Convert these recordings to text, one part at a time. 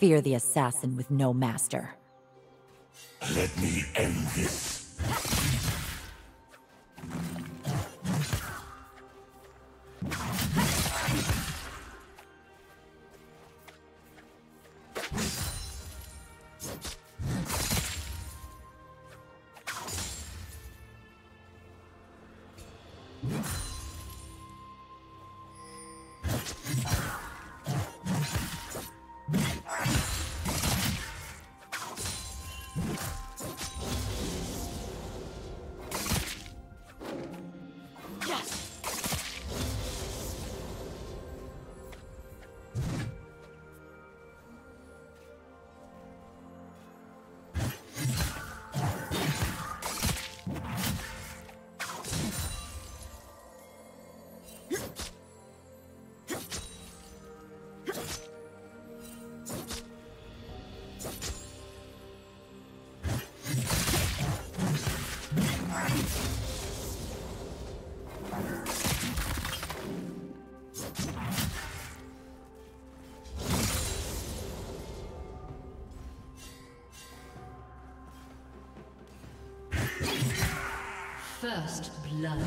Fear the assassin with no master. Let me end this. First blood.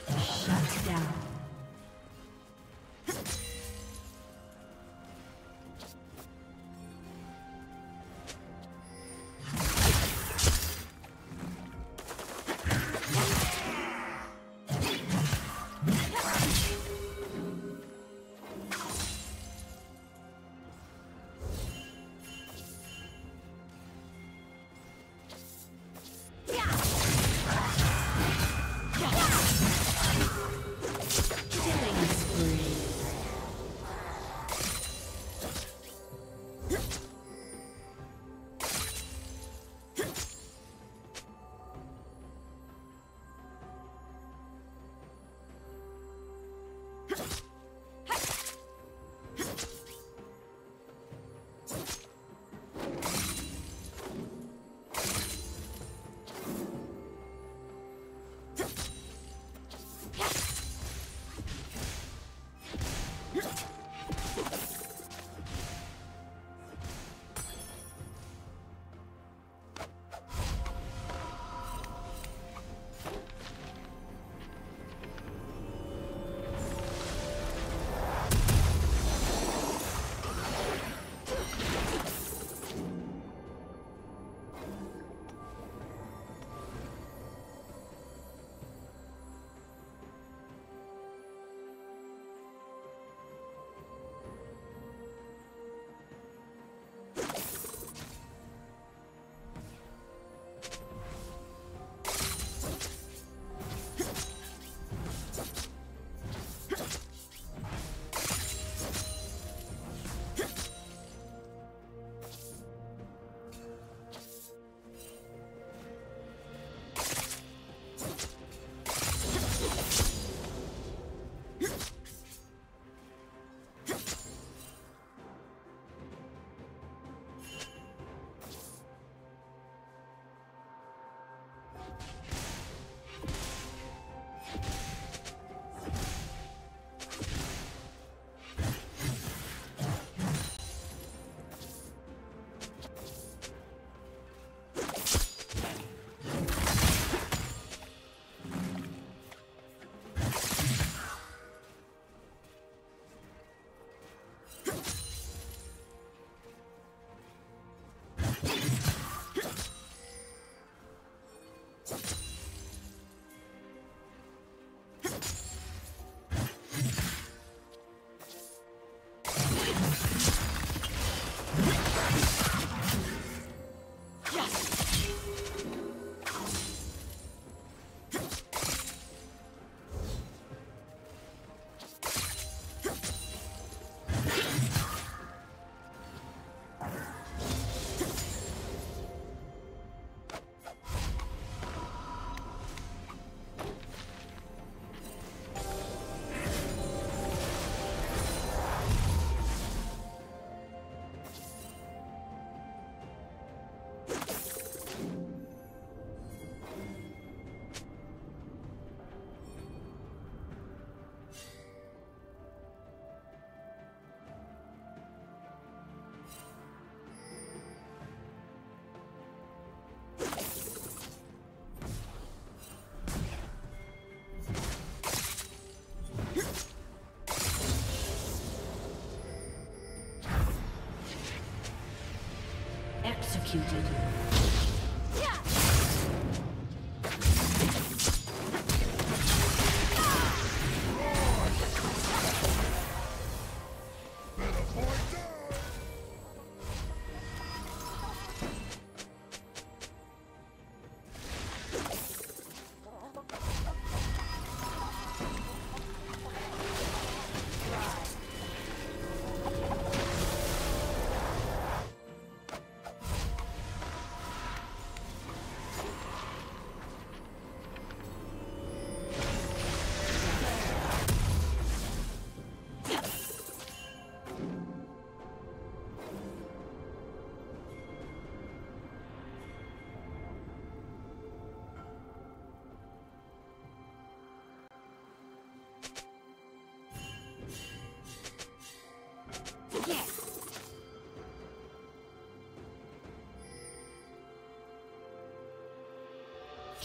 Shut down. Executed.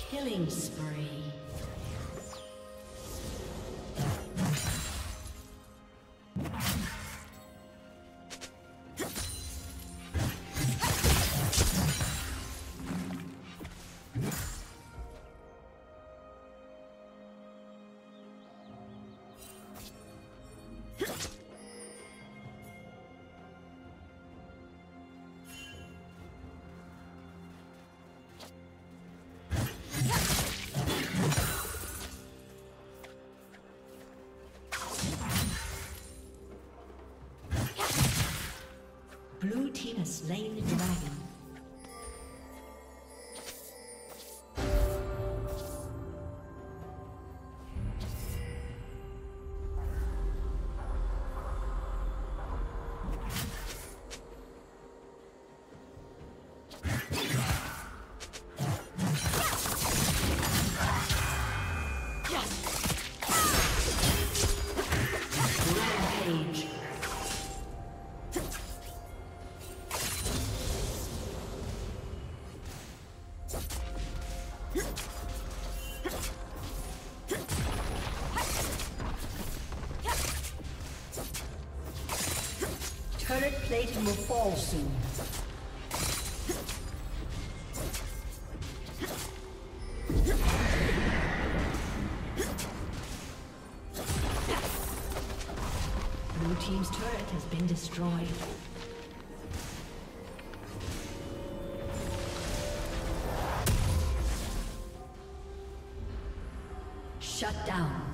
Killing spree. Blue team has slain the dragon. Turret plating will fall soon. Blue team's turret has been destroyed. Shut down.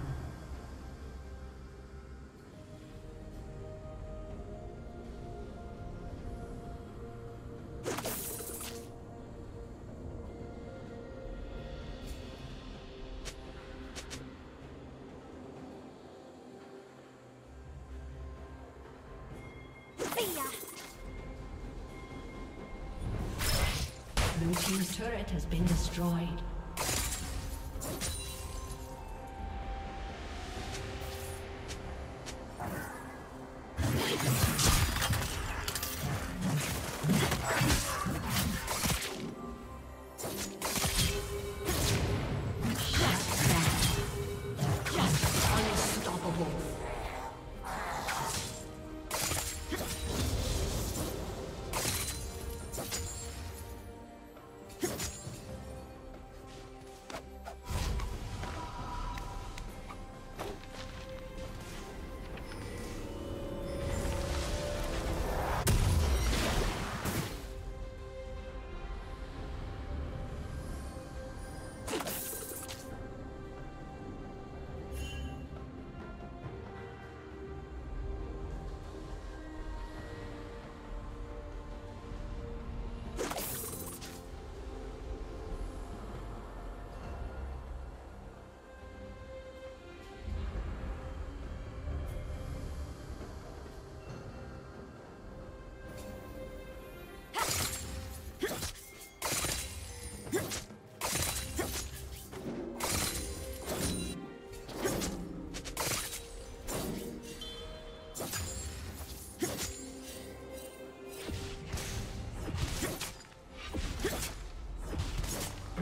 Blue team's turret has been destroyed.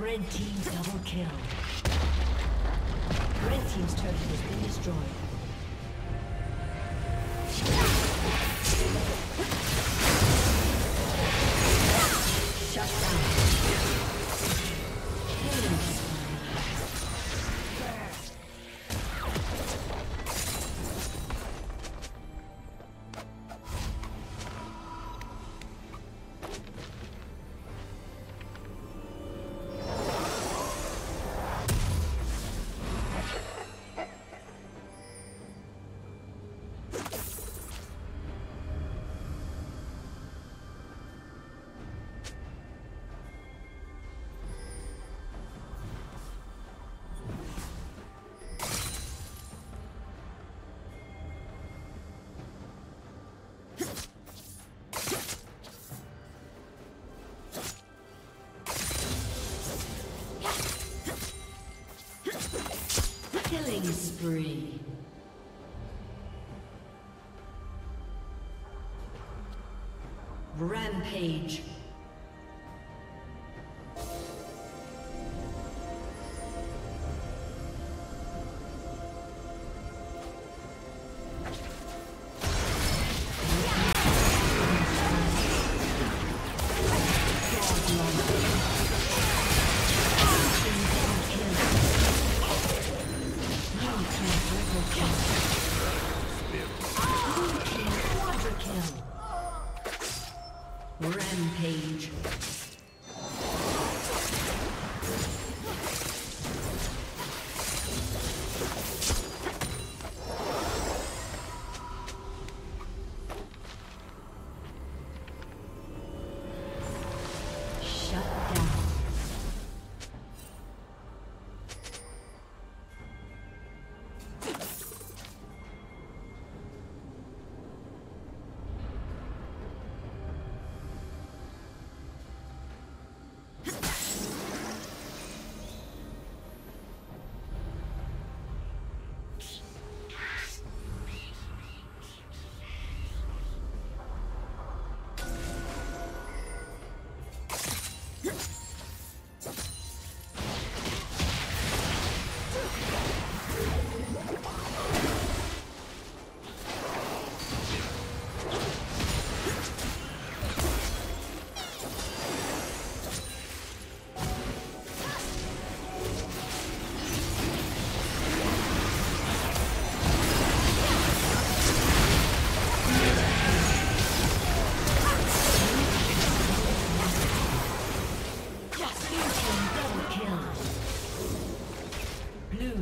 Red team double kill. Red team's turret has been destroyed. Killing spree. Rampage.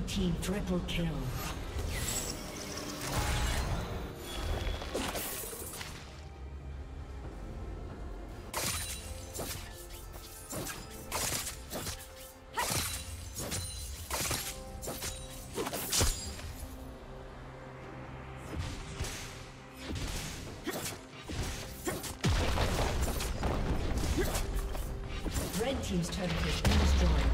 Blue team triple kill. Red team's turret has been destroyed.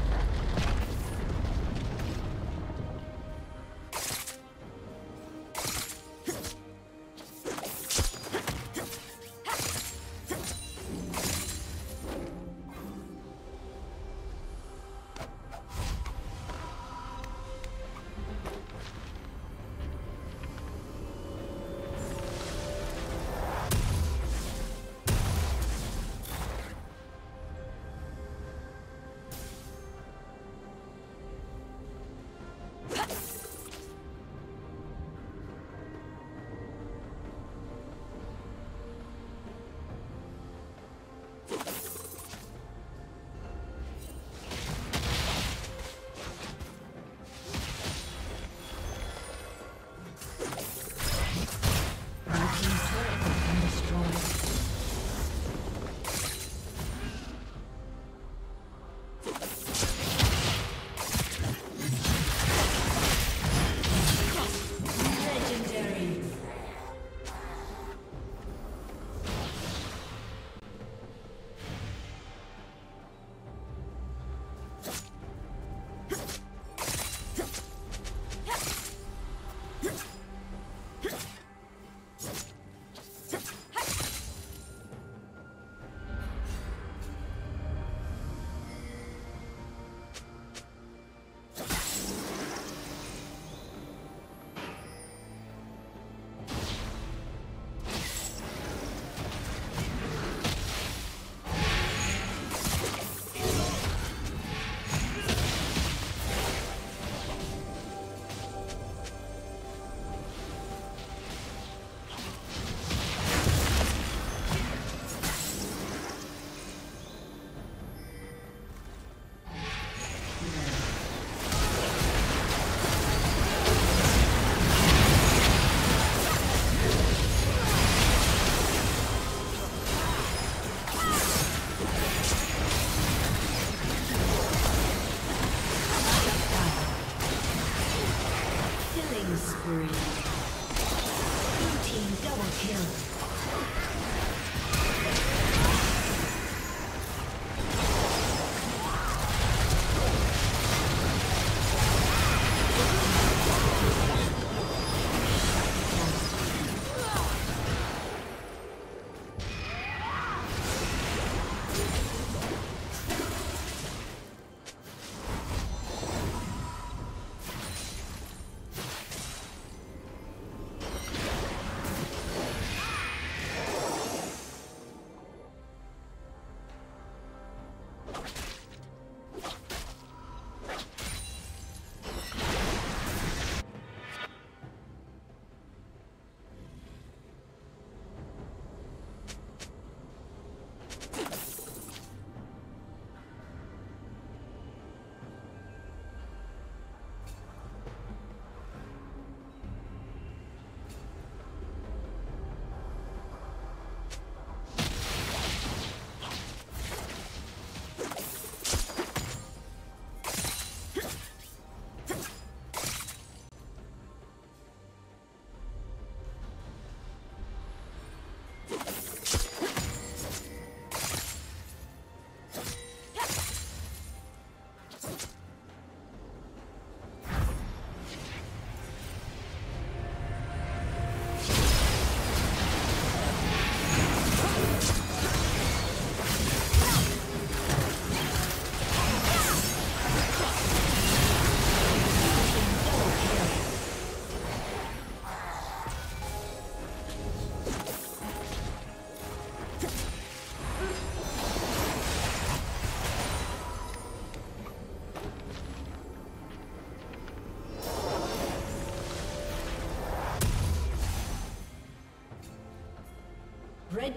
Red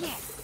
Yes.